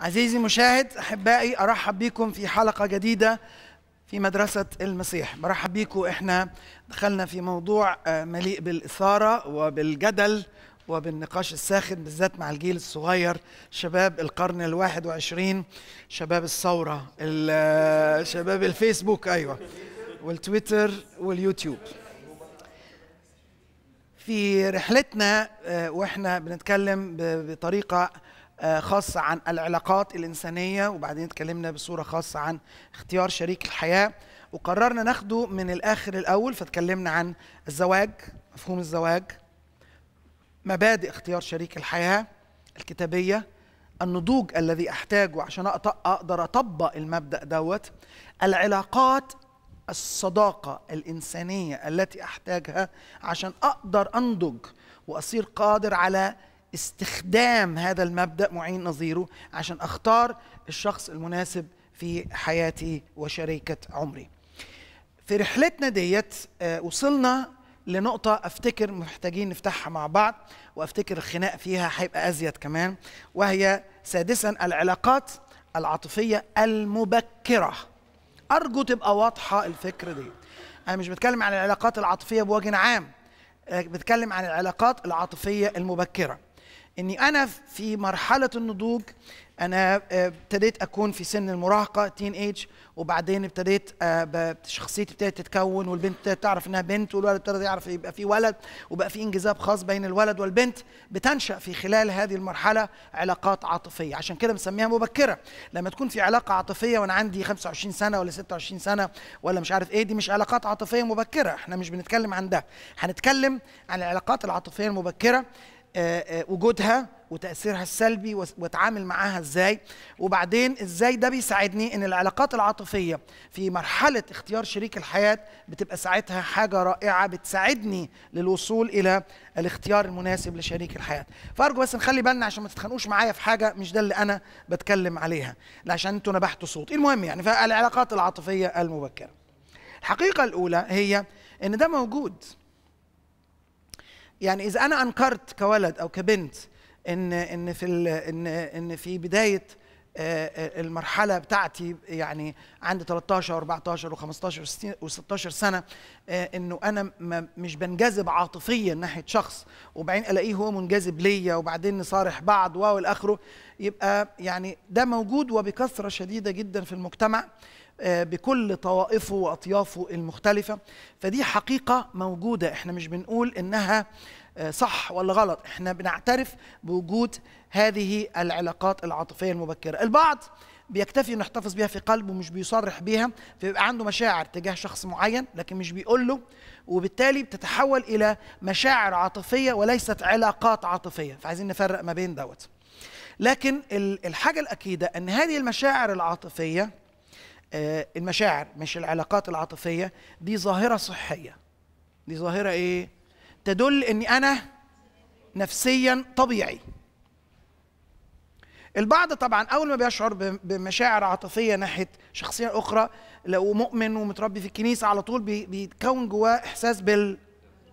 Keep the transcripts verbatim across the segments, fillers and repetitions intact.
عزيزي المشاهد، أحبائي، أرحب بكم في حلقة جديدة في مدرسة المسيح. برحب بكم. إحنا دخلنا في موضوع مليء بالإثارة وبالجدل وبالنقاش الساخن، بالذات مع الجيل الصغير، شباب القرن الواحد وعشرين، شباب الثورة، شباب الفيسبوك أيوة والتويتر واليوتيوب. في رحلتنا وإحنا بنتكلم بطريقة خاصة عن العلاقات الإنسانية، وبعدين اتكلمنا بصورة خاصة عن اختيار شريك الحياة، وقررنا ناخده من الآخر الأول. فتكلمنا عن الزواج، مفهوم الزواج، مبادئ اختيار شريك الحياة الكتابية، النضوج الذي أحتاجه عشان أقدر أطبق المبدأ دوت، العلاقات، الصداقة الإنسانية التي أحتاجها عشان أقدر أنضج وأصير قادر على استخدام هذا المبدأ معين نظيره عشان أختار الشخص المناسب في حياتي وشريكة عمري. في رحلتنا ديت وصلنا لنقطة أفتكر محتاجين نفتحها مع بعض، وأفتكر الخناق فيها هيبقى أزيد كمان، وهي سادسا العلاقات العاطفية المبكرة. أرجو تبقى واضحة الفكرة دي. أنا مش بتكلم عن العلاقات العاطفية بوجه عام، بتكلم عن العلاقات العاطفية المبكرة. إني أنا في مرحلة النضوج، أنا ابتديت أكون في سن المراهقة تين ايج، وبعدين ابتديت شخصيتي ابتدت تتكون، والبنت ابتدت تعرف إنها بنت، والولد ابتدى يعرف يبقى في ولد، وبقى في انجذاب خاص بين الولد والبنت. بتنشأ في خلال هذه المرحلة علاقات عاطفية، عشان كده بنسميها مبكرة. لما تكون في علاقة عاطفية وأنا عندي خمسة وعشرين سنة ولا ستة وعشرين سنة ولا مش عارف إيه، دي مش علاقات عاطفية مبكرة. إحنا مش بنتكلم عن ده، هنتكلم عن العلاقات العاطفية المبكرة، وجودها وتأثيرها السلبي واتعامل معاها ازاي، وبعدين ازاي ده بيساعدني ان العلاقات العاطفية في مرحلة اختيار شريك الحياة بتبقى ساعتها حاجة رائعة بتساعدني للوصول الى الاختيار المناسب لشريك الحياة. فارجو بس نخلي بالنا عشان ما تتخانقوش معايا في حاجة مش ده اللي انا بتكلم عليها، عشان انتوا نبحتوا صوت. المهم يعني فالعلاقات العاطفية المبكرة، الحقيقة الاولى هي ان ده موجود. يعني إذا أنا أنكرت كولد أو كبنت إن إن في إن إن في بداية المرحلة بتاعتي، يعني عندي ثلاثة عشر وأربعة عشر وخمسة عشر وستة عشر سنة، إنه أنا مش بنجذب عاطفيا ناحية شخص، وبعدين ألاقيه هو منجذب ليا، وبعدين نصارح بعض والآخره، يبقى يعني ده موجود وبكثرة شديدة جدا في المجتمع بكل طوائفه وأطيافه المختلفة. فدي حقيقة موجودة، احنا مش بنقول انها صح ولا غلط، احنا بنعترف بوجود هذه العلاقات العاطفية المبكرة. البعض بيكتفي انه يحتفظ بيها في قلبه ومش بيصرح بيها، فبيبقى عنده مشاعر تجاه شخص معين لكن مش بيقول له، وبالتالي بتتحول الى مشاعر عاطفية وليست علاقات عاطفية. فعايزين نفرق ما بين دوت. لكن الحاجة الأكيدة ان هذه المشاعر العاطفية، المشاعر مش العلاقات العاطفية، دي ظاهرة صحية. دي ظاهرة ايه؟ تدل اني انا نفسيا طبيعي. البعض طبعا اول ما بيشعر بمشاعر عاطفية ناحية شخصية اخرى، لو مؤمن ومتربي في الكنيسة، على طول بيتكون جواه احساس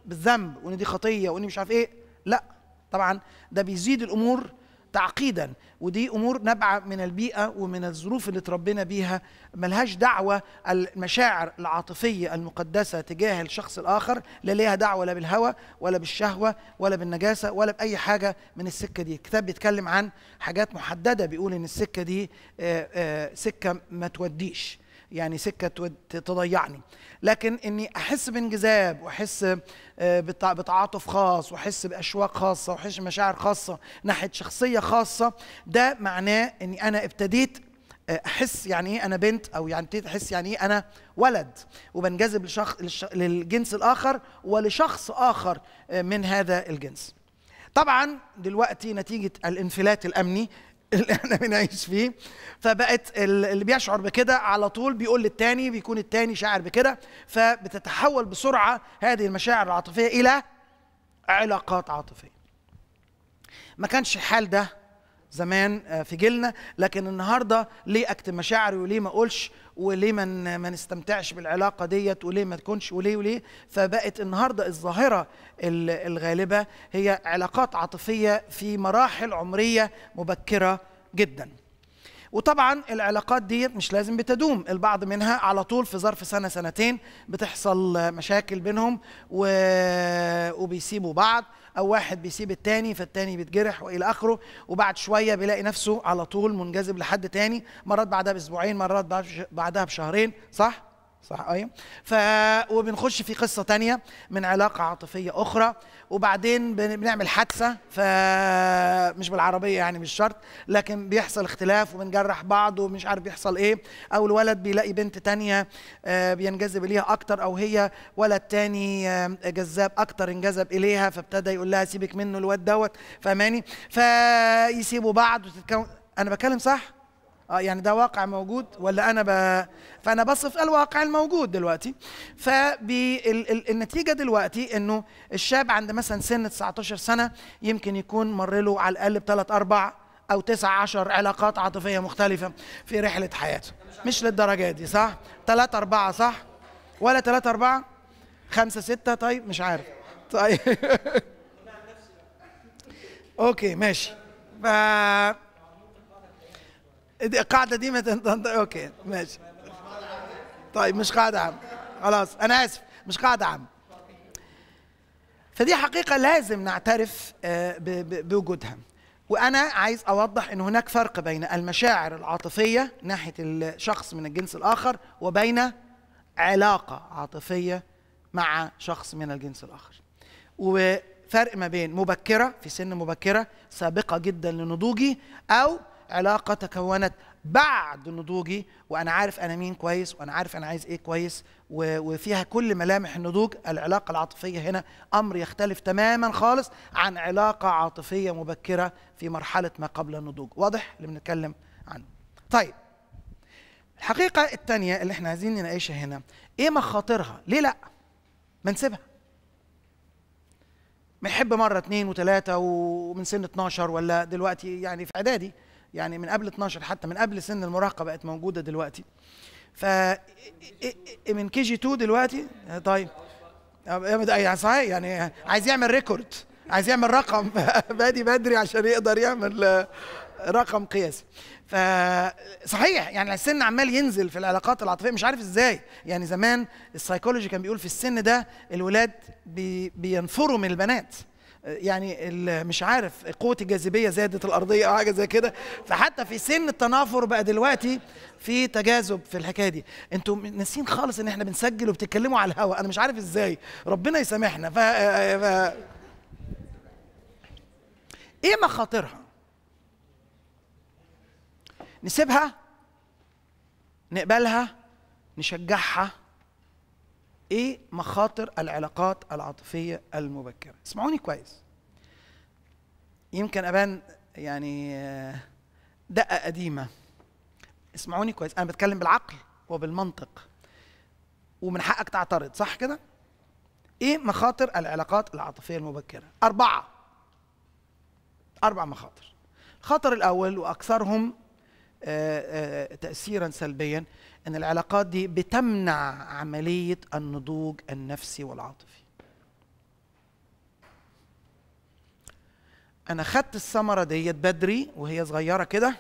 بالذنب، وان دي خطية، وان مش عارف ايه. لا طبعا ده بيزيد الامور تعقيدا، ودي امور نابعه من البيئه ومن الظروف اللي اتربينا بيها، ملهاش دعوه المشاعر العاطفيه المقدسه تجاه الشخص الاخر، لا ليها دعوه لا بالهوى ولا بالشهوه ولا بالنجاسه ولا باي حاجه من السكه دي. الكتاب بيتكلم عن حاجات محدده، بيقول ان السكه دي سكه ما توديش، يعني سكة تضيعني. لكن اني احس بانجذاب واحس بتعاطف خاص واحس باشواق خاصة واحس بمشاعر خاصة ناحية شخصية خاصة، ده معناه اني انا ابتديت احس يعني ايه انا بنت، او يعني ابتديت احس يعني ايه انا ولد، وبنجذب لشخ... لش... للجنس الاخر ولشخص اخر من هذا الجنس. طبعا دلوقتي نتيجة الانفلات الامني اللي احنا بنعيش فيه، فبقت اللي بيشعر بكده على طول بيقول للتاني، بيكون التاني شاعر بكده، فبتتحول بسرعة هذه المشاعر العاطفية إلى علاقات عاطفية. ما كانش الحال ده زمان في جيلنا، لكن النهارده ليه اكتب مشاعري وليه ما اقولش وليه ما ما نستمتعش بالعلاقه ديت وليه ما تكونش وليه وليه؟ فبقت النهارده الظاهره الغالبه هي علاقات عاطفيه في مراحل عمريه مبكره جدا. وطبعا العلاقات دي مش لازم بتدوم، البعض منها على طول في ظرف سنة سنتين بتحصل مشاكل بينهم و... وبيسيبوا بعض، أو واحد بيسيب التاني فالتاني بيتجرح وإلى آخره، وبعد شوية بيلاقي نفسه على طول منجذب لحد تاني، مرات بعدها بأسبوعين، مرات بعدها بشهرين، صح؟ صح أيوه. ف وبنخش في قصة تانية من علاقة عاطفية أخرى، وبعدين بنعمل حادثة، فمش بالعربية يعني مش شرط، لكن بيحصل اختلاف وبنجرح بعض ومش عارف بيحصل إيه، أو الولد بيلاقي بنت تانية بينجذب إليها أكتر، أو هي ولد تاني جذاب أكتر انجذب إليها، فابتدى يقول لها سيبك منه الواد دوت، فاهماني؟ فيسيبوا بعض وتتكون. أنا بتكلم صح؟ اه يعني ده واقع موجود ولا انا ب... فانا بصف الواقع الموجود دلوقتي. فالنتيجه دلوقتي انه الشاب عند مثلا سن تسعتاشر سنه يمكن يكون مر له على الاقل بثلاث اربع او تسع عشر علاقات عاطفيه مختلفه في رحله حياته. مش للدرجه دي صح؟ ثلاث اربعه صح؟ ولا ثلاث اربعه؟ خمسه سته؟ طيب مش عارف. طيب اوكي ماشي. ف القاعدة دي ما تنطق. اوكي ماشي. طيب مش قاعدة عامة. خلاص أنا آسف، مش قاعدة عامة. فدي حقيقة لازم نعترف بوجودها. وأنا عايز أوضح إن هناك فرق بين المشاعر العاطفية ناحية الشخص من الجنس الآخر وبين علاقة عاطفية مع شخص من الجنس الآخر. وفرق ما بين مبكرة في سن مبكرة سابقة جدا لنضوجي، أو علاقة تكونت بعد نضوجي وأنا عارف أنا مين كويس وأنا عارف أنا عايز إيه كويس وفيها كل ملامح النضوج. العلاقة العاطفية هنا أمر يختلف تماما خالص عن علاقة عاطفية مبكرة في مرحلة ما قبل النضوج. واضح اللي بنتكلم عنه؟ طيب الحقيقة التانية اللي احنا عايزين نناقشها هنا، إيه مخاطرها؟ ليه لأ؟ ما نسيبها. بنحب مرة اتنين وتلاتة ومن سن اتناشر، ولا دلوقتي يعني في إعدادي، يعني من قبل اتناشر، حتى من قبل سن المراهقه بقت موجوده دلوقتي. ف من كي جي اتنين دلوقتي. طيب يعني صحيح، يعني عايز يعمل ريكورد، عايز يعمل رقم بادي بدري عشان يقدر يعمل رقم قياسي. ف صحيح يعني السن عمال ينزل في العلاقات العاطفيه مش عارف ازاي. يعني زمان السايكولوجي كان بيقول في السن ده الولاد بي... بينفروا من البنات، يعني مش عارف قوة الجاذبية زادت الأرضية أو حاجة زي كده، فحتى في سن التنافر بقى دلوقتي في تجاذب في الحكاية دي. أنتوا ناسين خالص إن إحنا بنسجل وبتتكلموا على الهواء، أنا مش عارف إزاي، ربنا يسامحنا. ف... ف... إيه مخاطرها؟ نسيبها؟ نقبلها؟ نشجعها؟ ايه مخاطر العلاقات العاطفيه المبكره؟ اسمعوني كويس، يمكن ابان يعني دقه قديمه. اسمعوني كويس، انا بتكلم بالعقل وبالمنطق، ومن حقك تعترض، صح كده؟ ايه مخاطر العلاقات العاطفيه المبكره؟ اربعه اربع مخاطر. الخطر الاول واكثرهم تاثيرا سلبيا، ان العلاقات دي بتمنع عملية النضوج النفسي والعاطفي. انا خدت الثمرة ديت بدري وهي صغيرة كده،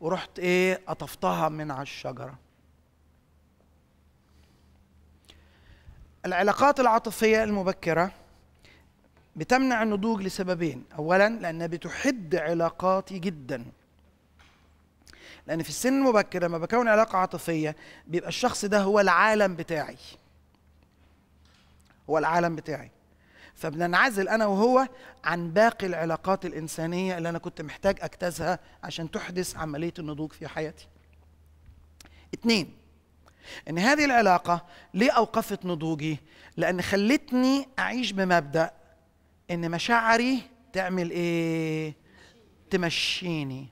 ورحت ايه قطفتها من على الشجرة. العلاقات العاطفية المبكرة بتمنع النضوج لسببين. اولا لانها بتحد علاقاتي جدا، لأن في السن المبكر لما بكون علاقة عاطفية بيبقى الشخص ده هو العالم بتاعي، هو العالم بتاعي، فبننعزل أنا وهو عن باقي العلاقات الإنسانية اللي أنا كنت محتاج أجتازها عشان تحدث عملية النضوج في حياتي. اتنين، إن هذه العلاقة ليه أوقفت نضوجي؟ لأن خلتني أعيش بمبدأ إن مشاعري تعمل إيه؟ تمشيني.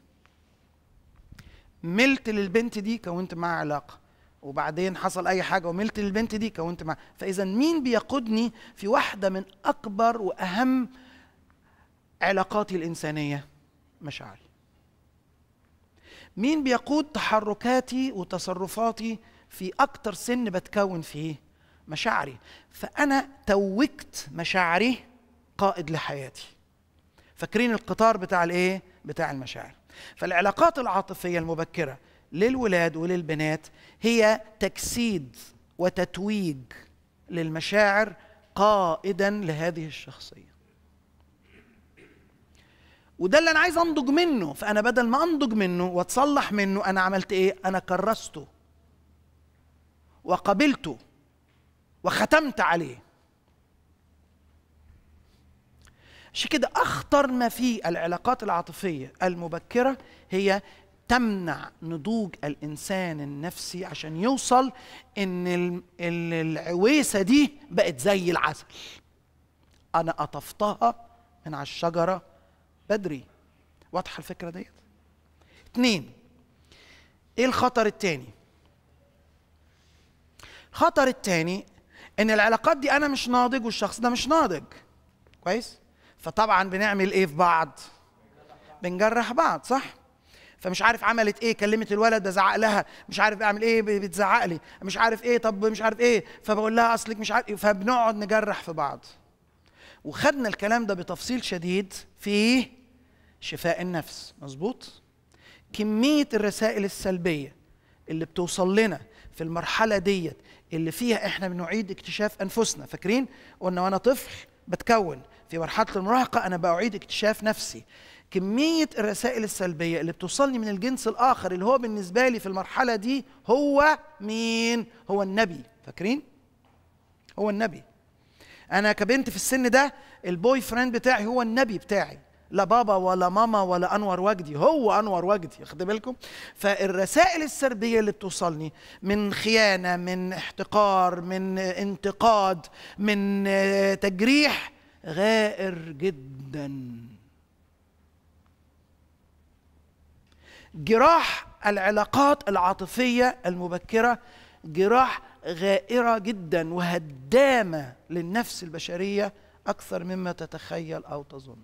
ملت للبنت دي كونت معها علاقه، وبعدين حصل اي حاجه وملت للبنت دي كونت معها، فاذا مين بيقودني في واحده من اكبر واهم علاقاتي الانسانيه؟ مشاعري. مين بيقود تحركاتي وتصرفاتي في اكتر سن بتكون فيه؟ مشاعري. فانا توجت مشاعري قائد لحياتي. فاكرين القطار بتاع الايه؟ بتاع المشاعر. فالعلاقات العاطفية المبكرة للولاد وللبنات هي تجسيد وتتويج للمشاعر قائدا لهذه الشخصية. وده اللي أنا عايز أنضج منه، فأنا بدل ما أنضج منه وأتصلح منه أنا عملت إيه؟ أنا كرسته وقبلته وختمت عليه. عشان كده أخطر ما في العلاقات العاطفية المبكرة هي تمنع نضوج الإنسان النفسي، عشان يوصل إن العويسة دي بقت زي العسل. أنا قطفتها من على الشجرة بدري. واضحة الفكرة ديت؟ اتنين، إيه الخطر التاني؟ الخطر التاني إن العلاقات دي أنا مش ناضج والشخص ده مش ناضج. كويس؟ فطبعا بنعمل إيه في بعض؟ بنجرح بعض، صح؟ فمش عارف عملت ايه، كلمت الولد بزعق لها، مش عارف اعمل ايه بتزعق لي، مش عارف ايه، طب مش عارف ايه، فبقول لها اصلك مش عارف، فبنقعد نجرح في بعض. وخدنا الكلام ده بتفصيل شديد في شفاء النفس، مظبوط؟ كمية الرسائل السلبية اللي بتوصل لنا في المرحلة ديت اللي فيها احنا بنعيد اكتشاف انفسنا، فاكرين؟ قلنا وانا طفل بتكون، في مرحلة المراهقة انا بعيد اكتشاف نفسي. كمية الرسائل السلبية اللي بتوصلني من الجنس الآخر اللي هو بالنسبة لي في المرحلة دي هو مين؟ هو النبي، فاكرين؟ هو النبي. أنا كبنت في السن ده البوي فريند بتاعي هو النبي بتاعي، لا بابا ولا ماما ولا أنور وجدي، هو أنور وجدي، خدوا بالكم؟ فالرسائل السلبية اللي بتوصلني من خيانة، من احتقار، من انتقاد، من تجريح غائر جداً. جراح العلاقات العاطفية المبكرة جراح غائرة جدا وهدامة للنفس البشرية أكثر مما تتخيل أو تظن.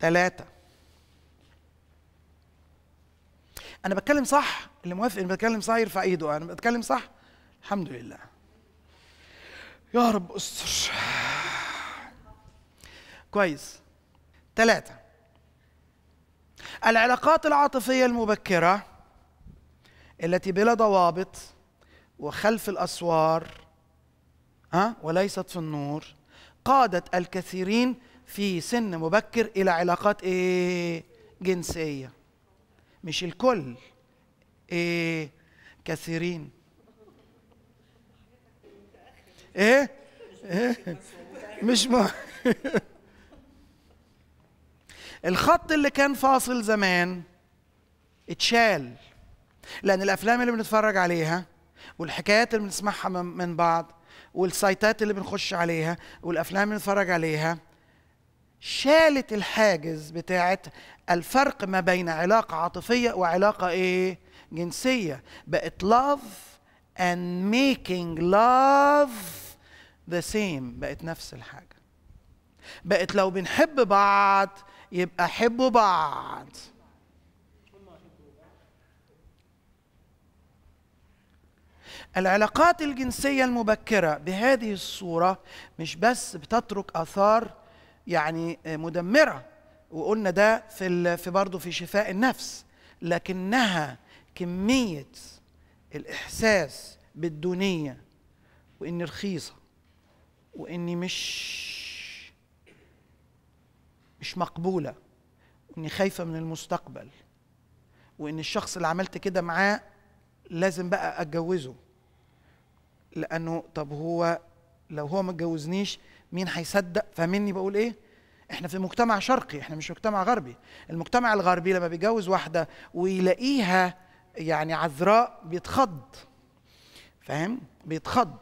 ثلاثة، أنا بتكلم صح؟ اللي موافق اللي بتكلم صح يرفع إيده. أنا بتكلم صح؟ الحمد لله. يا رب استر. كويس. ثلاثة، العلاقات العاطفية المبكرة التي بلا ضوابط وخلف الأسوار ها وليست في النور قادت الكثيرين في سن مبكر إلى علاقات إيه؟ جنسية. مش الكل، إيه؟ كثيرين. إيه؟ إيه؟ مش م... الخط اللي كان فاصل زمان اتشال، لأن الأفلام اللي بنتفرج عليها والحكايات اللي بنسمعها من بعض والسايتات اللي بنخش عليها والأفلام اللي بنتفرج عليها شالت الحاجز بتاعت الفرق ما بين علاقة عاطفية وعلاقة إيه؟ جنسية. بقت love and making love the same، بقت نفس الحاجة. بقت لو بنحب بعض يبقى حبوا بعض. العلاقات الجنسية المبكرة بهذه الصورة مش بس بتترك آثار يعني مدمرة، وقلنا ده في في برضه في شفاء النفس، لكنها كمية الإحساس بالدونية وإني رخيصة وإني مش مش مقبولة، وإني خايفة من المستقبل، وإن الشخص اللي عملت كده معاه لازم بقى أتجوزه، لأنه طب هو لو هو ما اتجوزنيش مين هيصدق؟ فاهميني بقول إيه؟ إحنا في مجتمع شرقي، إحنا مش مجتمع غربي. المجتمع الغربي لما بيتجوز واحدة ويلاقيها يعني عذراء بيتخض، فاهم؟ بيتخض.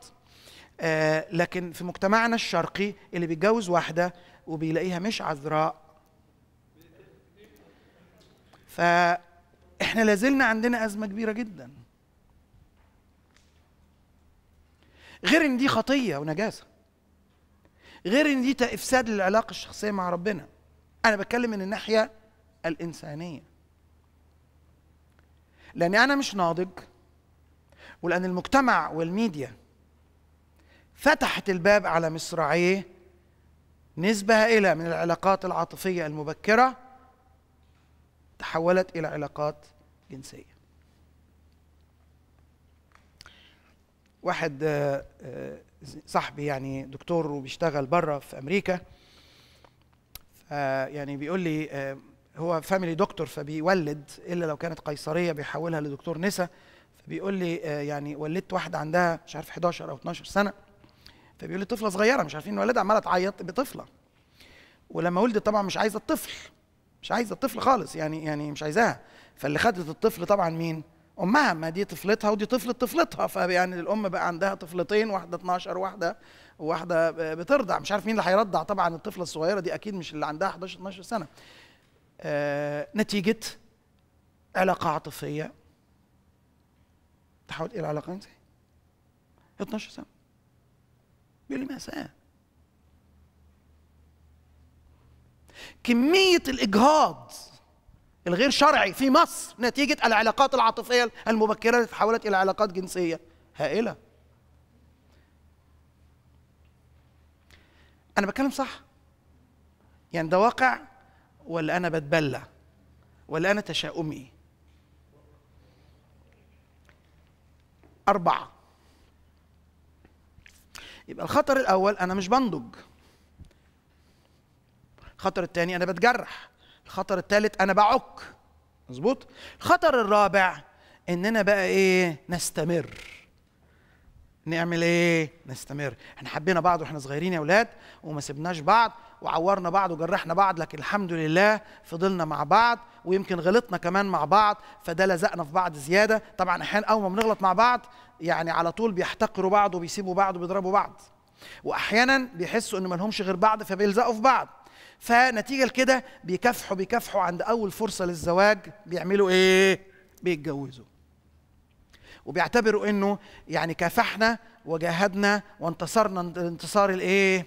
آه لكن في مجتمعنا الشرقي اللي بيتجوز واحدة وبيلاقيها مش عذراء، فإحنا لازلنا عندنا أزمة كبيرة جدا. غير إن دي خطية ونجاسة، غير إن دي إفساد للعلاقة الشخصية مع ربنا. أنا بتكلم من الناحية الإنسانية، لأن أنا مش ناضج، ولأن المجتمع والميديا فتحت الباب على مصراعيه نسبة هائلة من العلاقات العاطفية المبكرة تحولت إلى علاقات جنسية. واحد صاحبي يعني دكتور وبيشتغل بره في أمريكا، يعني بيقول لي هو فاميلي دكتور فبيولد إلا لو كانت قيصرية بيحولها لدكتور نسا، فبيقول لي يعني ولدت واحدة عندها مش عارف إحدى عشر أو اثنا عشر سنة، فبيقول لي طفلة صغيرة مش عارفين نولدها، عمالة تعيط بطفلة، ولما ولدت طبعا مش عايزة الطفل، مش عايزة الطفل خالص، يعني يعني مش عايزاها، فاللي خدت الطفل طبعا مين؟ أمها، ما دي طفلتها ودي طفلة طفلتها، فيعني الأم بقى عندها طفلتين، واحدة اثنا عشر واحدة واحدة بترضع، مش عارف مين اللي هيرضع طبعا الطفلة الصغيرة دي، أكيد مش اللي عندها إحدى عشر اثنا عشر سنة. آه نتيجة علاقة عاطفية تحولت إلى علاقة جنسية. اثنا عشر سنة. بيقول لي مأساة. كمية الإجهاض الغير شرعي في مصر نتيجة العلاقات العاطفية المبكرة التي تحولت إلى علاقات جنسية هائلة. أنا بتكلم صح؟ يعني ده واقع ولا أنا بتبلى؟ ولا أنا تشاؤمي؟ أربعة. يبقى الخطر الأول أنا مش بنضج. الخطر الثاني أنا بتجرح. الخطر الثالث أنا بعك. مظبوط؟ الخطر الرابع إننا بقى إيه؟ نستمر. نعمل إيه؟ نستمر. إحنا حبينا بعض وإحنا صغيرين يا أولاد وما سبناش بعض وعورنا بعض وجرحنا بعض، لكن الحمد لله فضلنا مع بعض، ويمكن غلطنا كمان مع بعض، فده لزقنا في بعض زيادة. طبعًا أحيانًا أول ما بنغلط مع بعض يعني على طول بيحتقروا بعض وبيسيبوا بعض وبيضربوا بعض. وأحيانًا بيحسوا إن ما لهمش غير بعض فبيلزقوا في بعض. فنتيجة لكده بيكافحوا بيكافحوا عند أول فرصة للزواج بيعملوا إيه؟ بيتجوزوا. وبيعتبروا إنه يعني كافحنا وجاهدنا وانتصرنا الانتصار الإيه؟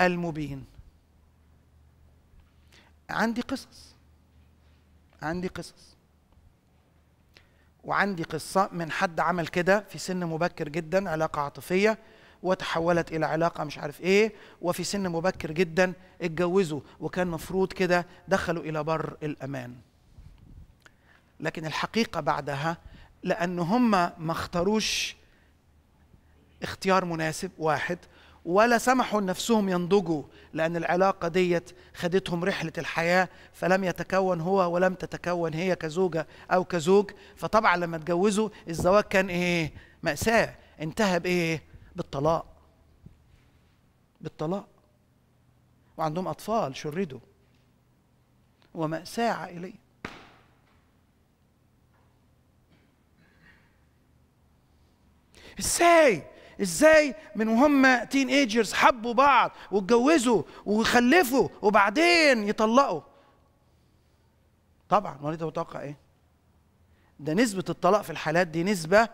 المبين. عندي قصص. عندي قصص. وعندي قصة من حد عمل كده في سن مبكر جدا، علاقة عاطفية وتحولت إلى علاقة مش عارف إيه، وفي سن مبكر جدا اتجوزوا وكان مفروض كده دخلوا إلى بر الأمان. لكن الحقيقة بعدها لأن هم ما اختاروش اختيار مناسب واحد، ولا سمحوا لنفسهم ينضجوا، لأن العلاقة ديت خدتهم رحلة الحياة، فلم يتكون هو ولم تتكون هي كزوجة أو كزوج. فطبعا لما اتجوزوا الزواج كان إيه؟ مأساة. انتهى بإيه؟ بالطلاق. بالطلاق. وعندهم أطفال شردوا. ومأساة عائلية. إزاي؟ إزاي من وهم تين ايجرز حبوا بعض واتجوزوا وخلفوا وبعدين يطلقوا؟ طبعا ولا تتوقع إيه؟ ده نسبة الطلاق في الحالات دي نسبة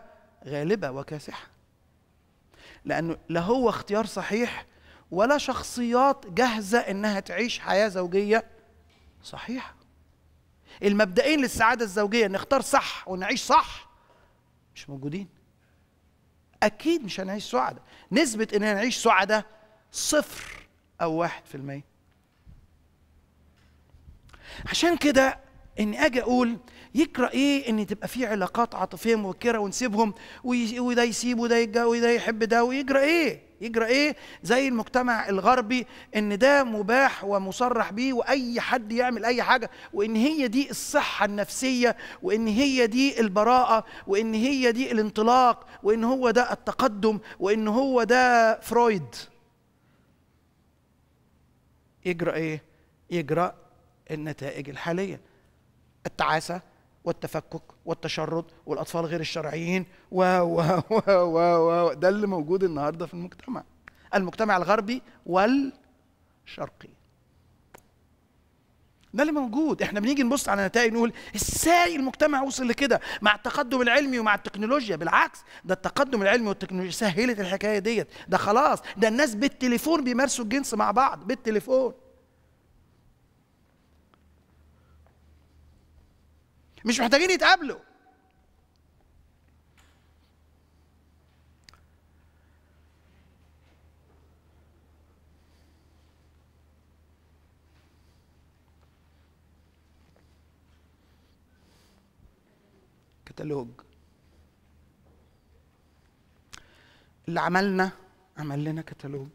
غالبة وكاسحة. لأنه لا هو اختيار صحيح ولا شخصيات جاهزة إنها تعيش حياة زوجية صحيحة. المبدئين للسعادة الزوجية نختار صح ونعيش صح مش موجودين. أكيد مش هنعيش سعداء. نسبة إننا نعيش سعداء صفر أو واحد في المية. عشان كده إني أجي أقول يكره إيه إن تبقى في علاقات عاطفية مبكرة ونسيبهم، وده يسيب وده يتجوز وده يحب ده، ويجرى إيه؟ يجرى إيه؟ زي المجتمع الغربي إن ده مباح ومصرح بيه وأي حد يعمل أي حاجة، وإن هي دي الصحة النفسية، وإن هي دي البراءة، وإن هي دي الانطلاق، وإن هو ده التقدم، وإن هو ده فرويد. يجرى إيه؟ يجرى النتائج الحالية. التعاسة والتفكك والتشرد والأطفال غير الشرعيين و و و و و ده اللي موجود النهارده في المجتمع. المجتمع الغربي والشرقي. ده اللي موجود، احنا بنيجي نبص على نتائج نقول ازاي المجتمع وصل لكده مع التقدم العلمي ومع التكنولوجيا. بالعكس ده التقدم العلمي والتكنولوجيا سهلت الحكاية ديت، ده خلاص ده الناس بالتليفون بيمارسوا الجنس مع بعض بالتليفون. مش محتاجين يتقابلوا. كانت له هج. اللي عملنا عمل لنا كتالوج،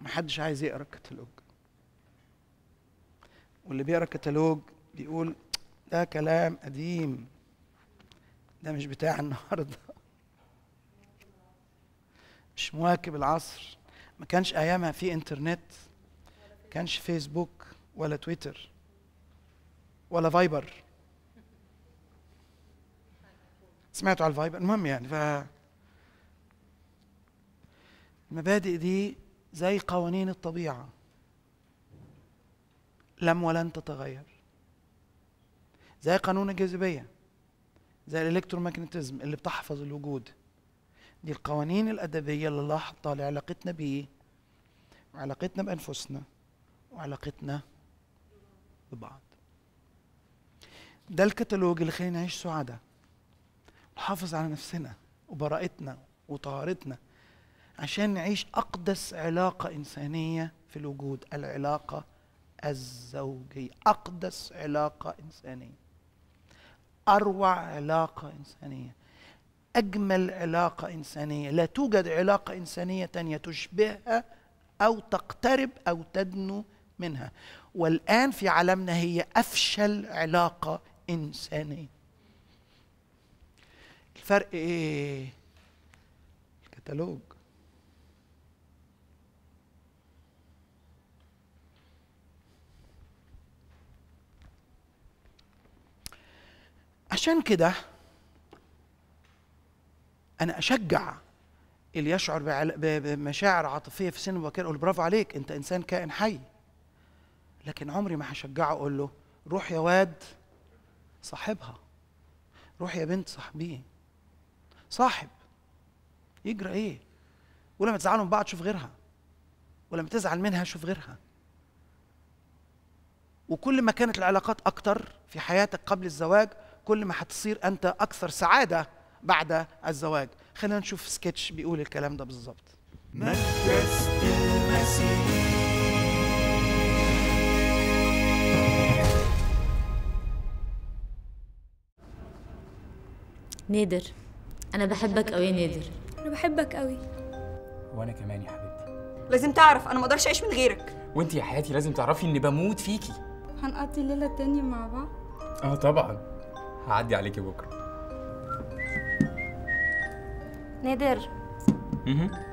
محدش عايز يقرا الكتالوج، واللي بيقرا الكتالوج بيقول ده كلام قديم، ده مش بتاع النهارده، مش مواكب العصر. ما كانش ايامها في انترنت، ما كانش فيسبوك ولا تويتر ولا فايبر. سمعتوا على الفايبر؟ المهم يعني ف المبادئ دي زي قوانين الطبيعة لم ولن تتغير، زي قانون الجاذبية، زي الإلكترومغناطيزم اللي بتحفظ الوجود. دي القوانين الأدبية اللي الله حطها لعلاقتنا بيه وعلاقتنا بأنفسنا وعلاقتنا ببعض. ده الكتالوج اللي خلينا نعيش سعادة ونحافظ على نفسنا وبراءتنا وطهارتنا عشان نعيش أقدس علاقة إنسانية في الوجود، العلاقة الزوجية. أقدس علاقة إنسانية، أروع علاقة إنسانية، أجمل علاقة إنسانية. لا توجد علاقة إنسانية تانية تشبهها أو تقترب أو تدنو منها. والآن في عالمنا هي أفشل علاقة إنسانية. الفرق إيه؟ الكتالوج. عشان كده أنا أشجع اللي يشعر بمشاعر عاطفية في سن بكير، أقول برافو عليك، أنت إنسان كائن حي. لكن عمري ما هشجعه أقول له روح يا واد صاحبها، روح يا بنت صاحبيه. صاحب يجرى إيه؟ ولما تزعلوا من بعض شوف غيرها، ولما تزعل منها شوف غيرها. وكل ما كانت العلاقات أكتر في حياتك قبل الزواج، كل ما هتصير أنت أكثر سعادة بعد الزواج. خلينا نشوف سكتش بيقول الكلام ده بالظبط. مدرسة المسيح. نادر، أنا بحبك أوي يا نادر. أنا بحبك أوي. وأنا كمان يا حبيبتي. لازم تعرف أنا مقدرش أعيش من غيرك. وأنت يا حياتي لازم تعرفي إني بموت فيكي. هنقضي الليلة التانية مع بعض؟ آه طبعًا. هعدي عليكي بكره. نادر. اها.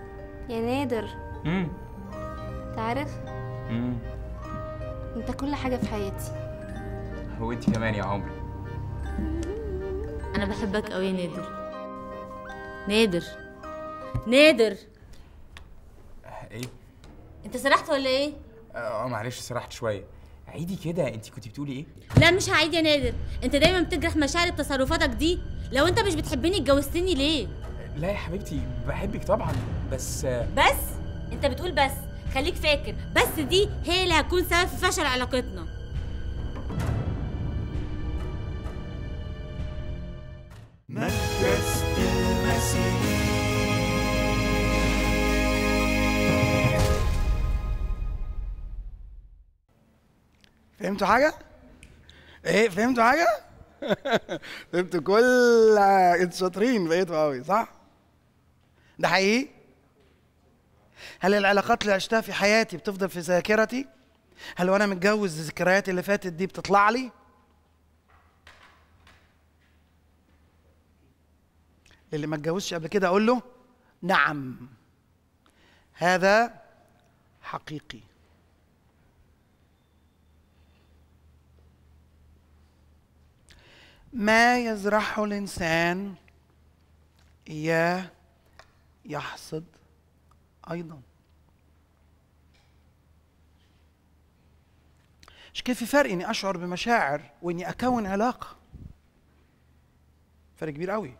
يا نادر. امم. تعرف؟ امم. أنت كل حاجة في حياتي. وأنت كمان يا عمري. أنا بحبك أوي يا نادر. نادر. نادر. إيه؟ أنت سرحت ولا إيه؟ آه معلش سرحت شوية. عيدي كده، انت كنت بتقولي ايه؟ لا مش هعيد يا نادر، انت دايما بتجرح مشاعري بتصرفاتك دي. لو انت مش بتحبني اتجوزتني ليه؟ لا يا حبيبتي بحبك طبعا، بس بس انت بتقول بس، خليك فاكر بس دي هي اللي هتكون سبب في فشل علاقتنا. مدرسة المسيح. فهمتوا حاجة؟ إيه فهمتوا حاجة؟ فهمتوا كل أنتوا شاطرين بقيتوا قوي صح؟ ده حقيقي؟ هل العلاقات اللي عشتها في حياتي بتفضل في ذاكرتي؟ هل وأنا متجوز الذكريات اللي فاتت دي بتطلع لي؟ اللي ما اتجوزش قبل كده أقول له نعم هذا حقيقي. ما يزرعه الإنسان إياه يحصد أيضا. مش كيف في فرق إني أشعر بمشاعر وإني أكون علاقة، فرق كبير قوي.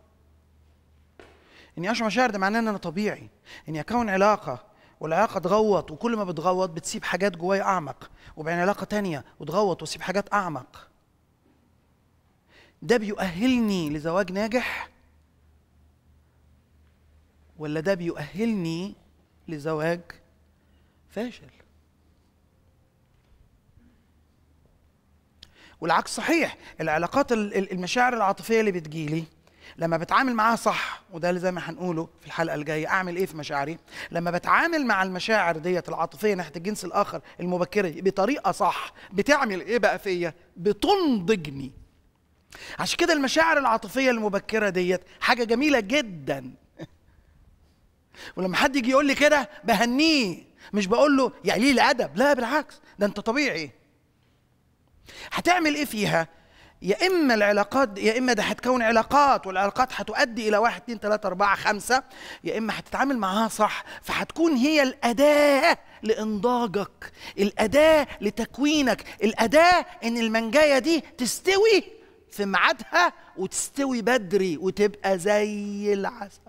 إني أشعر مشاعر ده معناه إن أنا طبيعي، إني أكون علاقة والعلاقة تغوط، وكل ما بتغوط بتسيب حاجات جوايا أعمق، وبعدين علاقة تانية وتغوط وتسيب حاجات أعمق. ده بيؤهلني لزواج ناجح ولا ده بيؤهلني لزواج فاشل؟ والعكس صحيح. العلاقات المشاعر العاطفيه اللي بتجيلي لما بتعامل معاها صح، وده اللي زي ما هنقوله في الحلقه الجايه، اعمل ايه في مشاعري لما بتعامل مع المشاعر ديت العاطفيه ناحيه الجنس الاخر المبكره بطريقه صح، بتعمل ايه بقى فيا؟ بتنضجني. عشان كده المشاعر العاطفيه المبكره ديت حاجه جميله جدا. ولما حد يجي يقول لي كده بهنيه، مش بقول له يا قليل الادب، لا بالعكس، ده انت طبيعي. هتعمل ايه فيها؟ يا اما العلاقات، يا اما ده هتكون علاقات والعلاقات هتؤدي الى واحد اتنين تلاته اربعه خمسه، يا اما هتتعامل معاها صح فهتكون هي الاداه لانضاجك، الاداه لتكوينك، الاداه ان المنجايه دي تستوي في ميعادها وتستوي بدري وتبقى زي العسل.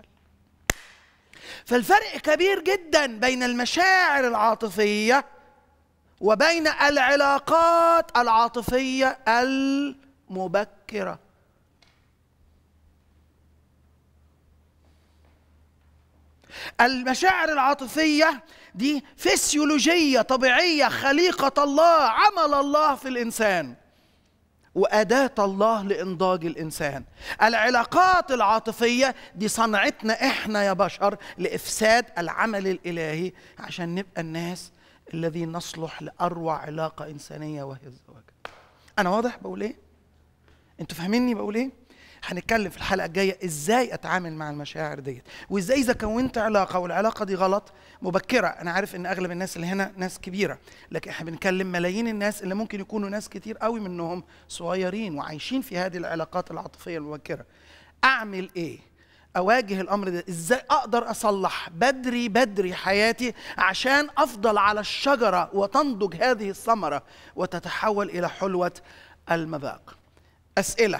فالفرق كبير جدا بين المشاعر العاطفيه وبين العلاقات العاطفية المبكرة. المشاعر العاطفية دي فسيولوجية طبيعية، خليقة الله، عمل الله في الإنسان، وأداة الله لإنضاج الإنسان. العلاقات العاطفية دي صنعتنا إحنا يا بشر لإفساد العمل الإلهي عشان نبقى الناس الذي نصلح لأروع علاقة إنسانية وهي الزواج. أنا واضح بقول إيه؟ أنتوا فاهميني بقول إيه؟ هنتكلم في الحلقة الجاية إزاي أتعامل مع المشاعر ديت، وإزاي إذا كونت علاقة والعلاقة دي غلط مبكرة. أنا عارف إن أغلب الناس اللي هنا ناس كبيرة، لكن إحنا بنتكلم ملايين الناس اللي ممكن يكونوا ناس كتير قوي منهم صغيرين وعايشين في هذه العلاقات العاطفية المبكرة. أعمل إيه؟ أواجه الأمر ده إزاي؟ أقدر أصلح بدري بدري حياتي عشان أفضل على الشجرة وتنضج هذه الثمرة وتتحول إلى حلوة المذاق. أسئلة.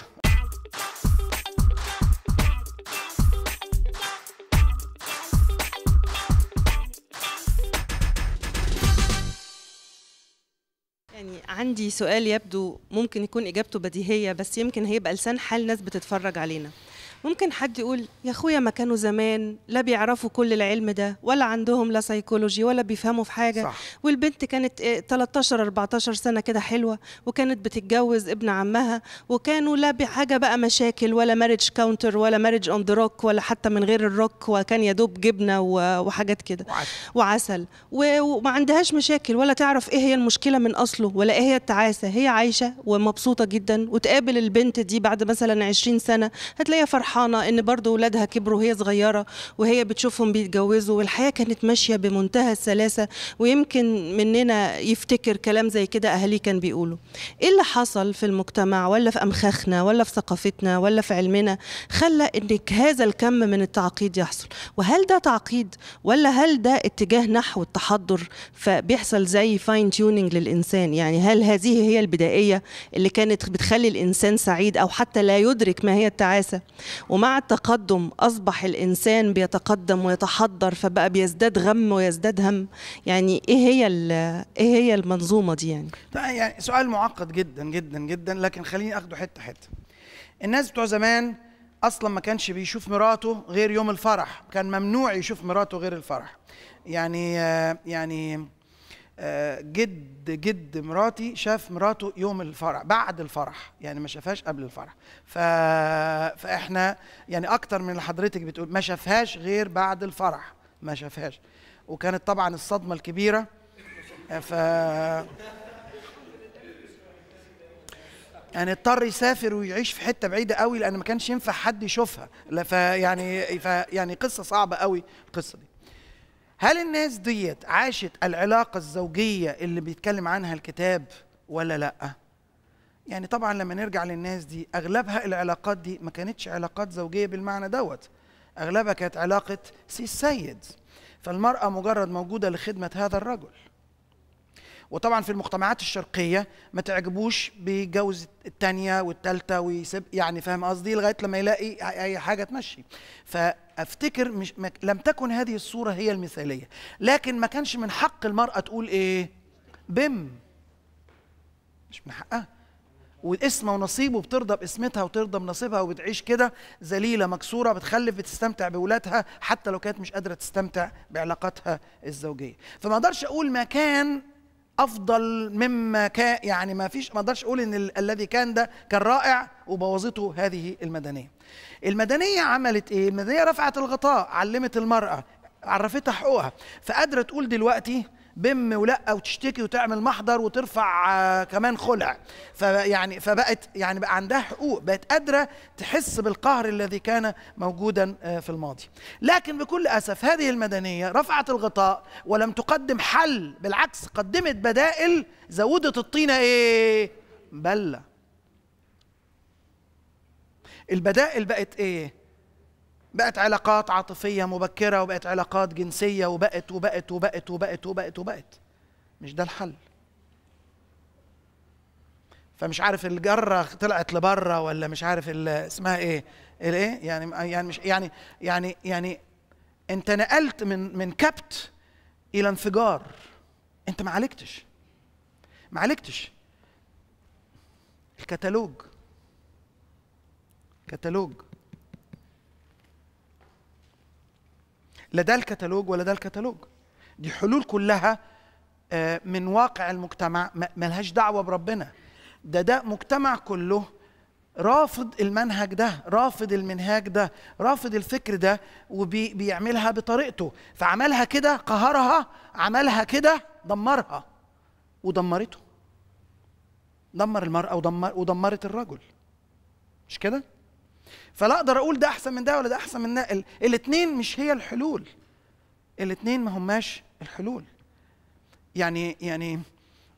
يعني عندي سؤال يبدو ممكن يكون إجابته بديهية، بس يمكن هيبقى لسان حال ناس بتتفرج علينا. ممكن حد يقول يا اخويا ما كانوا زمان لا بيعرفوا كل العلم ده، ولا عندهم لا سيكولوجي، ولا بيفهموا في حاجه صح. والبنت كانت تلتاشر اربعتاشر سنه كده حلوه، وكانت بتتجوز ابن عمها، وكانوا لا بحاجه بقى مشاكل ولا مارج كاونتر ولا مارج اون ذا روك ولا حتى من غير الروك، وكان يا دوب جبنه وحاجات كده وعسل، وما عندهاش مشاكل ولا تعرف ايه هي المشكله من اصله ولا ايه هي التعاسه. هي عايشه ومبسوطه جدا، وتقابل البنت دي بعد مثلا عشرين سنه هتلاقيها فرحانه ان برضو ولادها كبروا وهي صغيرة، وهي بتشوفهم بيتجوزوا، والحياة كانت ماشية بمنتهى السلاسة. ويمكن مننا يفتكر كلام زي كده أهلي كان بيقولوا. إيه اللي حصل في المجتمع ولا في أمخاخنا ولا في ثقافتنا ولا في علمنا خلى إن هذا الكم من التعقيد يحصل؟ وهل ده تعقيد ولا هل ده اتجاه نحو التحضر فبيحصل زي فاين تيونينج للإنسان؟ يعني هل هذه هي البدائية اللي كانت بتخلي الإنسان سعيد أو حتى لا يدرك ما هي التعاسة؟ ومع التقدم أصبح الإنسان بيتقدم ويتحضر فبقى بيزداد غم ويزداد هم. يعني إيه هي إيه هي المنظومة دي يعني؟ يعني سؤال معقد جدا جدا جدا، لكن خليني أخده حتة حتة. الناس بتوع زمان أصلا ما كانش بيشوف مراته غير يوم الفرح، كان ممنوع يشوف مراته غير الفرح. يعني يعني جد جد مراتي شاف مراته يوم الفرح، بعد الفرح، يعني ما شافهاش قبل الفرح. ف... فاحنا يعني اكتر من اللي حضرتك بتقول ما شافهاش غير بعد الفرح، ما شافهاش. وكانت طبعا الصدمه الكبيره. ف يعني اضطر يسافر ويعيش في حته بعيده قوي لان ما كانش ينفع حد يشوفها. ف يعني ف... يعني قصه صعبه قوي القصه دي. هل الناس ديت عاشت العلاقة الزوجية اللي بيتكلم عنها الكتاب ولا لأ؟ يعني طبعا لما نرجع للناس دي أغلبها العلاقات دي ما كانتش علاقات زوجية بالمعنى دوت، أغلبها كانت علاقة سي السيد، فالمرأة مجرد موجودة لخدمة هذا الرجل. وطبعا في المجتمعات الشرقية ما تعجبوش بيتجوز التانية والتالتة ويسيب، يعني فاهم قصدي، لغاية لما يلاقي أي حاجة تمشي. ف افتكر مش لم تكن هذه الصورة هي المثالية، لكن ما كانش من حق المرأة تقول ايه؟ بم. مش من حقها. واسمه ونصيبه، بترضى باسمتها وترضى بنصيبها وبتعيش كده ذليلة مكسورة، بتخلف، بتستمتع بولادها حتى لو كانت مش قادرة تستمتع بعلاقاتها الزوجية. فما اقدرش اقول ما كان افضل مما كان، يعني ما فيش، ما اقدرش اقول ان الذي كان ده كان رائع وبوظته هذه المدنيه. المدنيه عملت ايه؟ المدنيه رفعت الغطاء، علمت المراه، عرفتها حقوقها، فقادره تقول دلوقتي بم ولأ وتشتكي وتعمل محضر وترفع كمان خلع، فيعني فبقت يعني بقى عندها حقوق، بقت قادرة تحس بالقهر الذي كان موجودا في الماضي. لكن بكل أسف هذه المدنية رفعت الغطاء ولم تقدم حل، بالعكس قدمت بدائل زودت الطينة إيه؟ بلة. البدائل بقت إيه؟ بقت علاقات عاطفية مبكرة، وبقت علاقات جنسية، وبقت وبقت وبقت وبقت وبقت وبقت. مش ده الحل. فمش عارف الجرة طلعت لبره، ولا مش عارف اسمها ايه؟ الايه؟ يعني يعني مش يعني يعني يعني انت نقلت من من كبت إلى انفجار. انت ما عالجتش. ما عالجتش. الكتالوج. كتالوج. لا ده الكتالوج ولا ده الكتالوج. دي حلول كلها من واقع المجتمع، ملهاش دعوة بربنا. ده ده مجتمع كله رافض المنهج ده، رافض المنهاج ده، رافض الفكر ده، وبيعملها بطريقته. فعملها كده قهرها، عملها كده دمرها ودمرته. دمر المرأة ودمر ودمرت الرجل. مش كده؟ فلا اقدر اقول ده احسن من ده ولا ده احسن من ده، الاثنين مش هي الحلول. الاثنين ما هماش الحلول. يعني يعني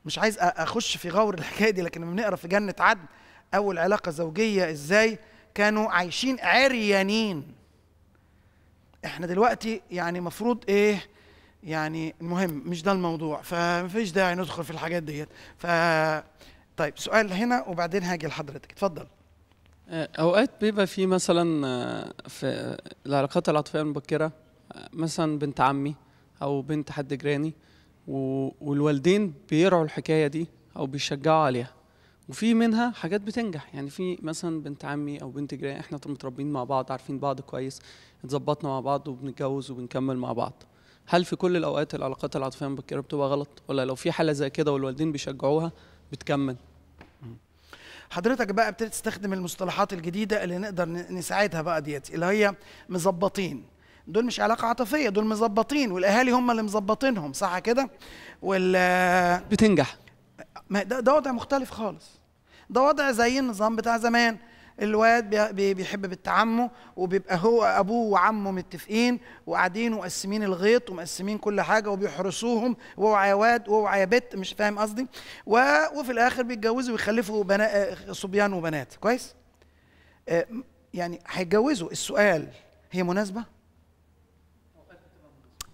مش عايز اخش في غور الحكايه دي، لكن لما بنقرا في جنة عدن اول علاقه زوجيه ازاي كانوا عايشين عريانين. احنا دلوقتي يعني مفروض ايه؟ يعني المهم مش ده الموضوع، فمفيش داعي ندخل في الحاجات ديت. ف طيب سؤال هنا وبعدين هاجي لحضرتك، اتفضل. اوقات بيبقى في مثلا في العلاقات العاطفيه المبكره مثلا بنت عمي او بنت حد جيراني، والوالدين بيرعوا الحكايه دي او بيشجعوا عليها، وفي منها حاجات بتنجح. يعني في مثلا بنت عمي او بنت جيراني احنا متربيين مع بعض، عارفين بعض كويس، اتظبطنا مع بعض وبنتجوز وبنكمل مع بعض. هل في كل الاوقات العلاقات العاطفيه المبكره بتبقى غلط، ولا لو في حاله زي كده والوالدين بيشجعوها بتكمل؟ حضرتك بقى ابتديت تستخدم المصطلحات الجديدة اللي نقدر نساعدها بقى ديت، اللي هي مظبطين. دول مش علاقة عاطفية، دول مظبطين، والأهالي هم اللي مظبطينهم، صح كده؟ وال بتنجح. ده, ده وضع مختلف خالص. ده وضع زي النظام بتاع زمان، الواد بيحب بنت عمه وبيبقى هو أبوه وعمه متفقين وقاعدين ومقسمين الغيط ومقسمين كل حاجة وبيحرسوهم، واوعى يا واد واوعى يا بت، مش فاهم قصدي؟ وفي الآخر بيتجوزوا ويخلفوا صبيان وبنات، كويس؟ يعني هيتجوزوا، السؤال هي مناسبة؟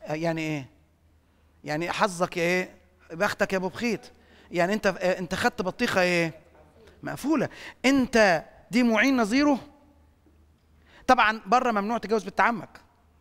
يعني إيه؟ يعني حظك يا إيه؟ بختك يا أبو بخيت. يعني أنت أنت خدت بطيخة إيه؟ مقفولة. أنت دي معين نظيره. طبعا بره ممنوع تجوز بنت عمك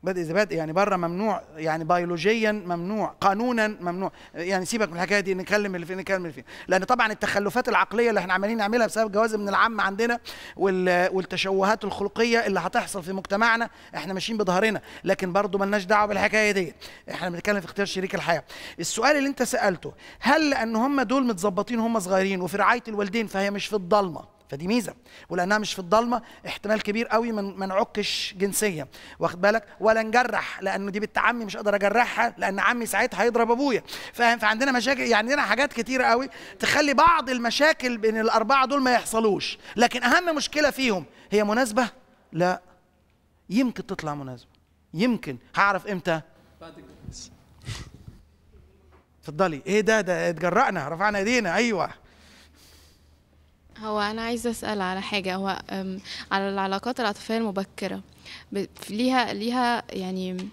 بدء اذا بدء، يعني بره ممنوع، يعني بيولوجيا ممنوع، قانونا ممنوع. يعني سيبك من الحكايه دي، نكلم اللي فيه نكلم اللي فيه، لان طبعا التخلفات العقليه اللي احنا عمالين نعملها بسبب جواز من العم عندنا والتشوهات الخلقيه اللي هتحصل في مجتمعنا احنا ماشيين بظهرنا، لكن برضه مالناش دعوه بالحكايه دي. احنا بنتكلم في اختيار شريك الحياه. السؤال اللي انت سالته، هل لان هم دول متظبطين هم صغيرين وفي رعايه الوالدين فهي مش في الضلمه، فدي ميزه، ولانها مش في الضلمه احتمال كبير قوي من ما نعكش جنسيا، واخد بالك؟ ولا نجرح، لانه دي بنت عمي مش اقدر اجرحها لان عمي ساعتها هيضرب ابويا، فاهم؟ فعندنا مشاكل، يعني عندنا حاجات كتيره قوي تخلي بعض المشاكل بين الاربعه دول ما يحصلوش. لكن اهم مشكله فيهم هي مناسبه؟ لا. يمكن تطلع مناسبه، يمكن. هعرف امتى؟ بعد الجواز. اتفضلي. ايه ده ده اتجرأنا، رفعنا ايدينا. ايوه. هو أنا عايزة أسأل على حاجة، هو على العلاقات العاطفية المبكرة، ليها ليها يعني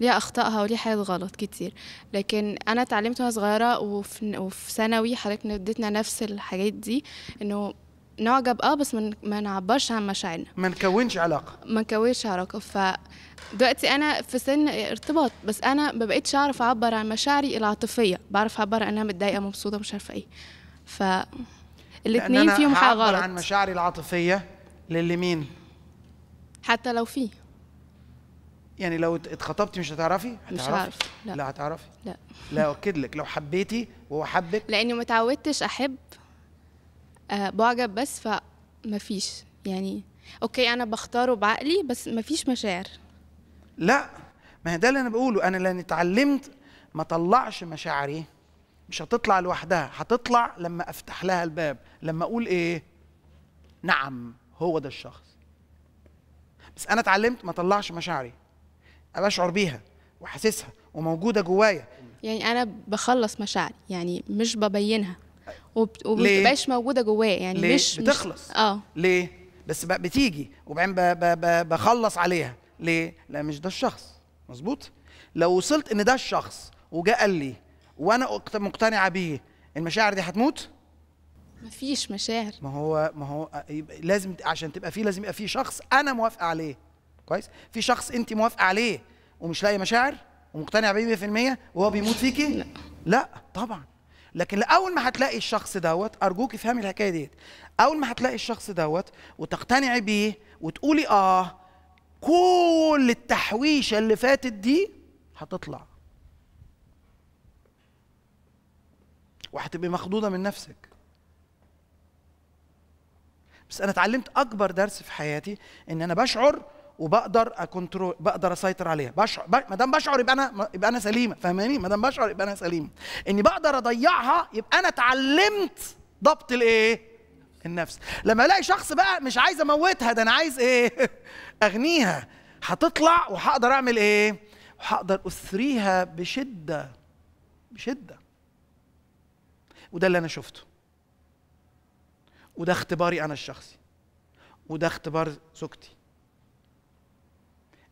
ليها أخطائها وليها حاجات غلط كتير، لكن أنا اتعلمت وأنا صغيرة وفي وفي ثانوي حضرتك اديتنا نفس الحاجات دي، إنه نعجب أه بس ما نعبرش عن مشاعرنا، ما نكونش علاقة، ما نكونش علاقة. فدلوقتي أنا في سن ارتباط، بس أنا ما بقتش أعرف أعبر عن مشاعري العاطفية، بعرف أعبر عن أنها متضايقة، مبسوطة، مش عارفة إيه. ف الاثنين فيهم حاجه غلط. عن مشاعري العاطفيه للي مين؟ حتى لو فيه يعني لو اتخطبتي مش هتعرفي؟ مش هعرف. لا, لا هتعرفي. لا لا اؤكد لك لو حبيتي وهو حبك. لاني ما اتعودتش احب، أه بعجب بس، فمفيش يعني اوكي انا بختاره بعقلي بس مفيش مشاعر. لا ما هي ده اللي انا بقوله، انا لان اتعلمت ما طلعش مشاعري، مش هتطلع لوحدها، هتطلع لما افتح لها الباب، لما اقول ايه؟ نعم هو ده الشخص. بس انا اتعلمت ما طلعش مشاعري، ابقى اشعر بيها وحاسسها وموجوده جوايا. يعني انا بخلص مشاعري، يعني مش ببينها ومبتبقاش موجوده جوايا، يعني ليه؟ مش بتخلص. اه ليه؟ بس بتيجي وبعدين بخلص عليها. ليه؟ لا مش ده الشخص. مظبوط؟ لو وصلت ان ده الشخص وجاء قال لي وانا مقتنعه بيه، المشاعر دي هتموت؟ مفيش مشاعر. ما هو ما هو لازم عشان تبقى فيه، لازم يبقى فيه شخص انا موافقه عليه. كويس؟ في شخص انت موافقه عليه ومش لاقي مشاعر ومقتنعه بيه مية في المية وهو بيموت فيكي؟ لا, لا طبعا. لكن اول ما هتلاقي الشخص دوت، ارجوك افهمي الحكايه ديت، اول ما هتلاقي الشخص دوت وتقتنعي بيه وتقولي اه، كل التحويشه اللي فاتت دي هتطلع وهتبقي مخضوضه من نفسك. بس انا اتعلمت اكبر درس في حياتي ان انا بشعر وبقدر اكنترول، بقدر اسيطر عليها. بشعر ما دام بشعر يبقى انا يبقى انا سليمه، فاهماني؟ ما دام بشعر يبقى انا سليمه. اني بقدر اضيعها يبقى انا اتعلمت ضبط الايه؟ النفس. لما الاقي شخص بقى مش عايز اموتها، ده انا عايز ايه؟ اغنيها. هتطلع وهقدر اعمل ايه؟ وهقدر اسريها بشده بشده. وده اللي انا شفته، وده اختباري انا الشخصي، وده اختبار زوجتي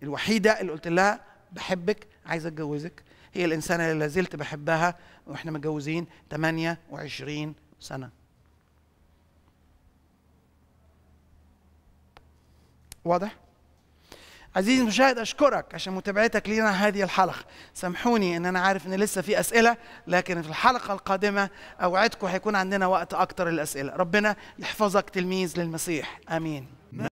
الوحيده اللي قلت لها بحبك عايزه اتجوزك. هي الانسانه اللي لازلت بحبها واحنا متجوزين تمنية وعشرين سنه. واضح؟ عزيزي المشاهد، اشكرك عشان متابعتك لينا هذه الحلقه. سامحوني ان انا عارف ان لسه في اسئله، لكن في الحلقه القادمه اوعدكم هيكون عندنا وقت اكتر للاسئله. ربنا يحفظك تلميذ للمسيح، امين.